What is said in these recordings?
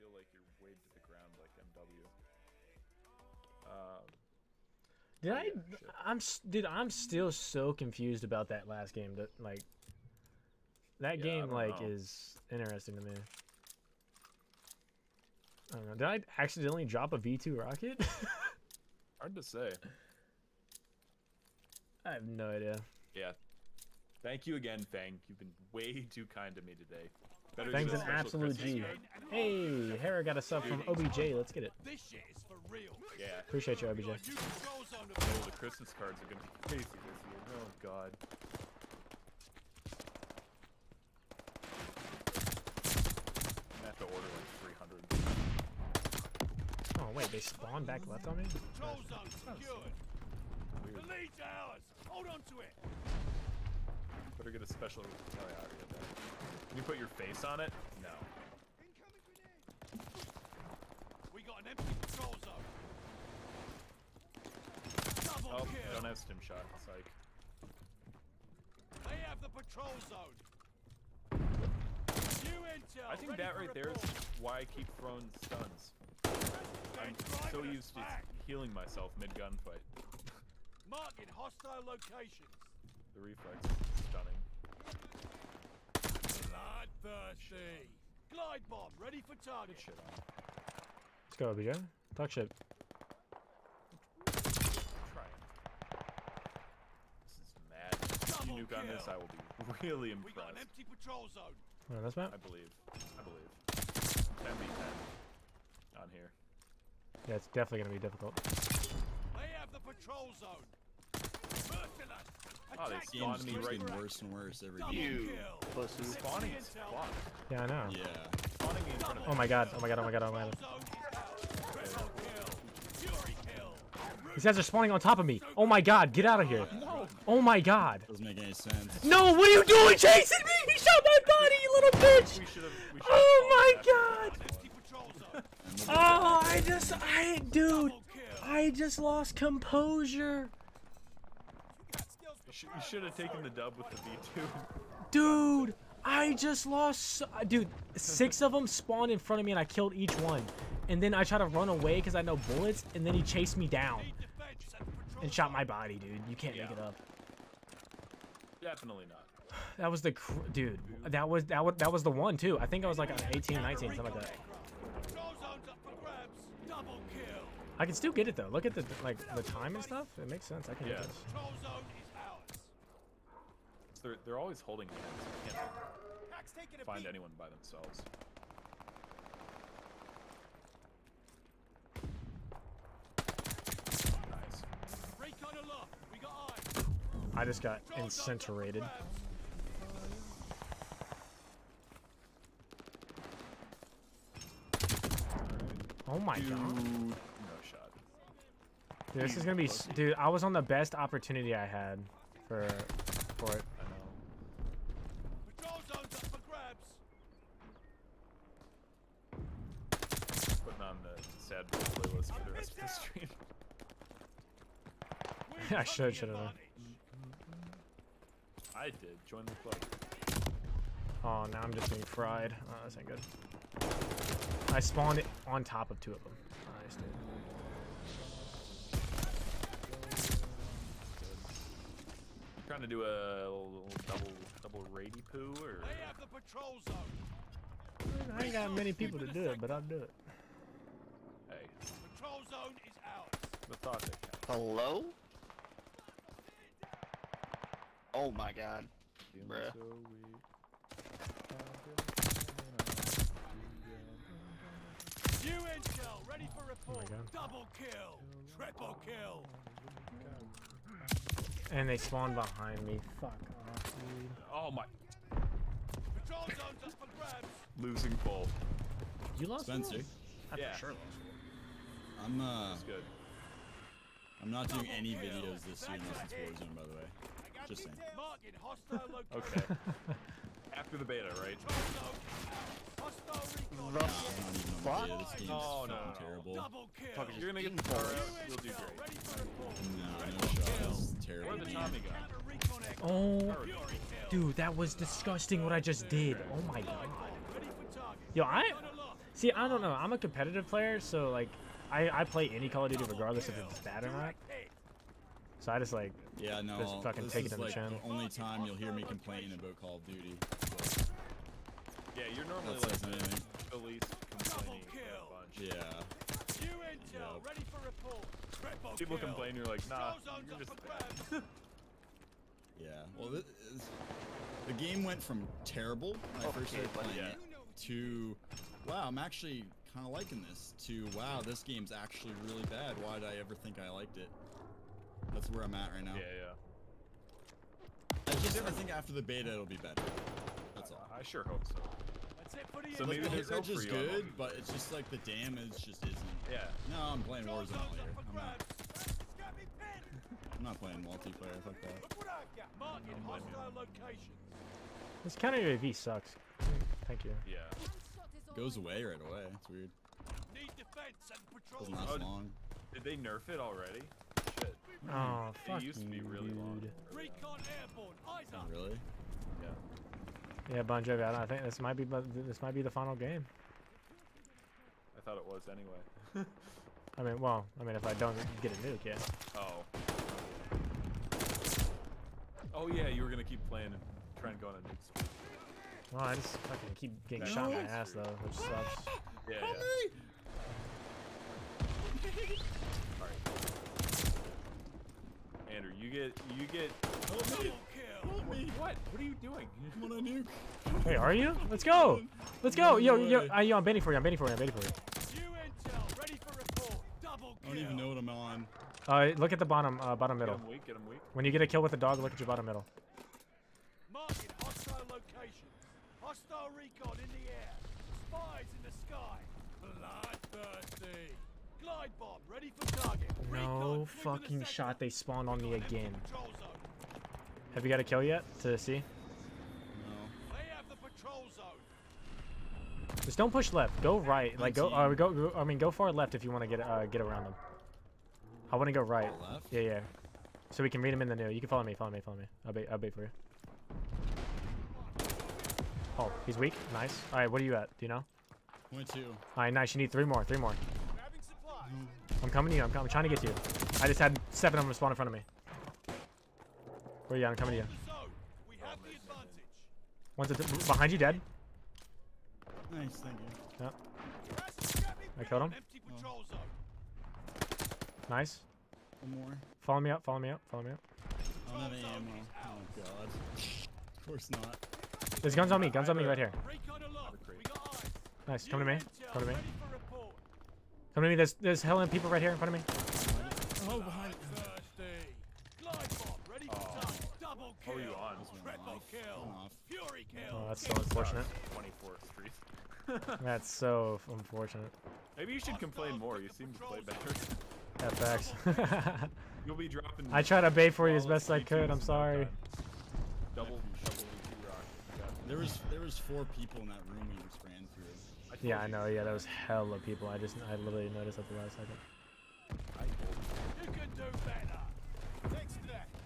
feel like you're weighed to the ground like MW. I'm still so confused about that last game. That like that game like is interesting to me. I don't know. Did I accidentally drop a V2 rocket? Hard to say. I have no idea. Yeah. Thank you again, Fang. You've been way too kind to me today. Better Fang's an absolute G. Hey, Hera got a sub from OBJ. Let's get it. This shit is for real. Yeah. Appreciate you, OBJ. Oh, the Christmas cards are going to be crazy this year. Oh, God. I have to order like 300. Oh, wait, they spawned back left on me? The lead's ours. Hold on to it. Better get a special retaliatory out of there. Can you put your face on it? No. Incoming grenade. We got an empty control zone. Double kill. Don't have stim shot. Psych. They have the patrol zone. New intel. I think that right there is why I keep throwing stuns. I'm so used to healing myself mid gunfight. Marking hostile locations. The reflex is stunning. Bloodthirsty. Glide bomb ready for target. Shit. Let's go, OBJ. Talk shit. Try it. This is mad. If you nuke on this, I will be really impressed. We got an empty patrol zone. Alright, that's map. I believe. 10v10. On here. Yeah, it's definitely gonna be difficult. They have the patrol zone. Oh, they spawned me right worse and worse every game. Spawning is fucked. Yeah, I know. Yeah. Oh my god, oh my god, oh my god, oh my god. These guys are spawning on top of me. Oh my god, get out of here. Oh my god. Doesn't make any sense. No, what are you doing chasing me? He shot my body, you little bitch. Oh my god. Oh, dude, I just lost composure. You should have taken the dub with the V2. Dude, I just lost... Dude, 6 of them spawned in front of me and I killed each one. And then I tried to run away because I had no bullets, and then he chased me down. And shot my body, dude. You can't make it up. Definitely not. That was the... Dude, that was the one, too. I think I was like on 18, 19, something like that. I can still get it, though. Look at the like the time and stuff. It makes sense. I can get this. They're always holding hands. You can't find anyone by themselves. Nice. I just got incinerated. Oh my god. No shot. Dude, this is gonna be... Dude, I was on the best opportunity I had for it. Sad playlist for the rest of the stream. I should have. I did. Join the club. Oh, now I'm just being fried. Oh, that's not good. I spawned it on top of 2 of them. Nice, dude. I'm trying to do a little double rady poo, or? They have the patrol zone. I ain't got many people to do it, but I'll do it. Control zone is out. Hello? Oh my god. Bruh. New intel ready for report. Oh, double kill. Triple kill. And they spawned behind me. Fuck off, dude. Oh my. Patrol zone's up for grabs. Losing ball. You lost Spencer. Yeah. Sure lost. I'm not doing any videos this year unless it's Warzone, by the way. Just saying. Okay. After the beta, right? The fuck? Yeah, this game's fucking terrible. You're gonna get the car out. You'll do great. No shot. This is terrible. Oh, dude, that was disgusting what I just did. Oh my god. Yo, I... See, I don't know. I'm a competitive player, so like I play any Call of Duty regardless if it's bad or not. So I just like just fucking take it on the channel. This is like the only time you'll hear me complain about Call of Duty. Yeah, you're normally like the least complaining a bunch. Yeah. Intel, ready for report. People complain, you're like, nah, you're just bad. Yeah, well, the game went from terrible when I first started playing it to, wow, I'm actually kind of liking this, to, wow, this game's actually really bad. Why did I ever think I liked it? That's where I'm at right now. Yeah, yeah. I just never think after the beta it'll be better. That's all. I sure hope so. So maybe the coverage is good, but it's just like the damage just isn't. Yeah. No, I'm playing Warzone later. I'm not playing multiplayer. Fuck that. This counter UAV sucks. Thank you. Yeah. Goes away right away. It's weird. Doesn't last long. Did they nerf it already? Shit. Oh fuck. It used to be really long. Really? Yeah. Yeah, Bon Jovi. I think this might be the final game. I thought it was anyway. I mean, well, I mean, if I don't get a nuke, yeah. Oh. Oh yeah, you were gonna keep playing and trying to go on a nuke spree. Well, I just fucking keep getting shot in my ass though, which sucks. Yeah. Help me! All right. Andrew, you get. Help me! Help me! What? What are you doing? I'm on a nuke. Wait, are you? Let's go! Let's go! Yo, I'm baiting for you. I'm baiting for you. I don't even know what I'm on. Look at the bottom, bottom middle. Get him weak, When you get a kill with the dog, look at your bottom middle. Marking hostile location. Hostile recon in the air. Spies in the sky. Bloodthirsty. Glide bomb ready for target. No fucking shot. They spawned on me again. Have you got a kill yet to see? No. They have the patrol zone. Just don't push left. Go right. Like go. I mean, go far left if you want to get around them. I want to go right. Left? Yeah, yeah. So we can read them in the new. You can follow me. Follow me. I'll bait for you. Oh, he's weak. Nice. All right, what are you at? Do you know? 0.2. All right, nice. You need three more. I'm coming to you. I'm trying to get to you. I just had 7 of them spawn in front of me. Where are you? I'm coming to you. We have the advantage. One's behind you, dead. Nice, thank you. Yep. I killed him. Oh. Nice. One more. Follow me up. I don't have any ammo. Oh god. Of course not. There's guns on me. Right here. Nice. Come to me. There's hell and people right here in front of me. Oh, behind. Oh, you on? Oh, that's so unfortunate. 24th Street. That's so unfortunate. Maybe you should complain more. You seem to play better. FX. You'll be dropping. I try to bait for you as best I could. I'm sorry. Double V2 rock. There was 4 people in that room we just ran through. Yeah, I know. Yeah, that was hella people. I literally noticed at the last second. You could do better.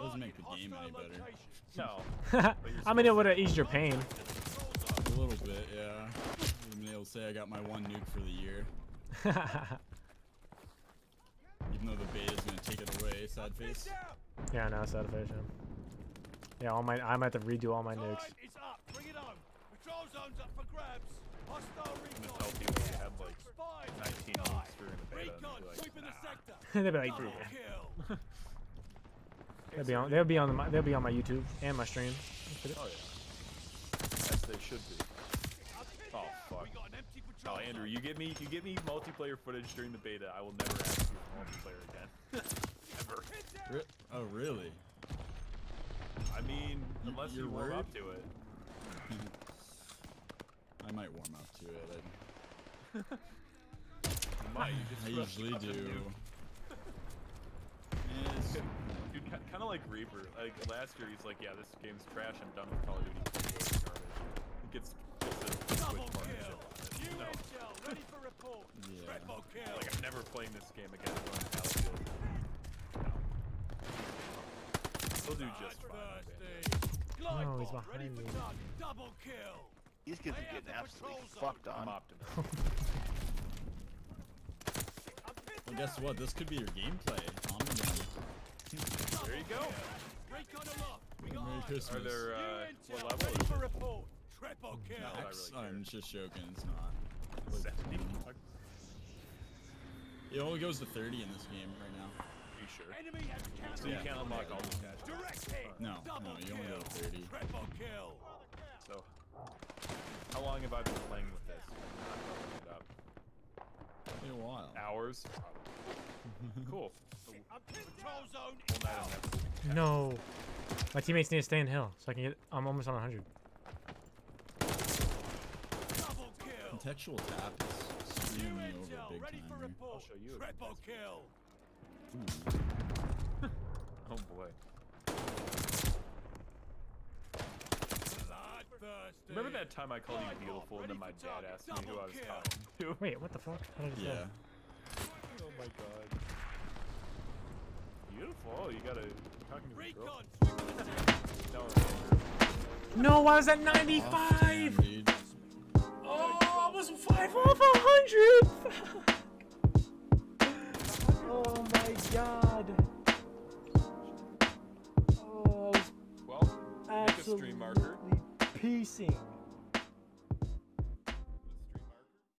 Doesn't make the game any better. No. I mean, it would have eased your pain. A little bit, yeah. Even they'll say I got my 1 nuke for the year. Even though the beta's gonna take it away, sad face. Yeah, I know, sad face. Yeah, I might have to redo all my nukes. It's up. Bring it on. Patrol zone's up for grabs. Hostile recon. Have like 19 nukes during the beta. Recon, sweeping the sector. They'd be like, nah. They'll be on my YouTube and my stream. Oh yeah, as they should be. Oh fuck. Oh Andrew, you give me multiplayer footage during the beta. I will never ask you for multiplayer again. Ever. Oh really? I mean, unless you warm up to it. I might warm up to it. I usually do. Dude, kind of like Reaper. Like last year, he's like, "Yeah, this game's trash. I'm done with Call of Duty." It gets a Twitch partnership. No. Yeah. Like I'm never playing this game again. He'll do just fine. Oh, he's behind me. These kids are getting absolutely fucked on. guess what? This could be your gameplay. There you go. Merry Christmas. Are there, what level? Max? I'm just joking. It's not. It only goes to 30 in this game right now. Are you sure? So you can't unlock all the cash? No, no, you only go to 30. So, how long have I been playing with this? A while. Hours? Cool. No. My teammates need to stay in hill so I can get. I'm almost on 100. Contextual tap is screaming me over big time. I'll show you. Triple kill. Oh boy. Remember that time I called you beautiful and then my dad asked me who I was talking to? Wait, what the fuck? Yeah. Oh my god. Beautiful, you gotta talking to a girl. No, why was that 95? Oh, I was 5 off 100! Oh my god. Oh, I was absolutely piecing.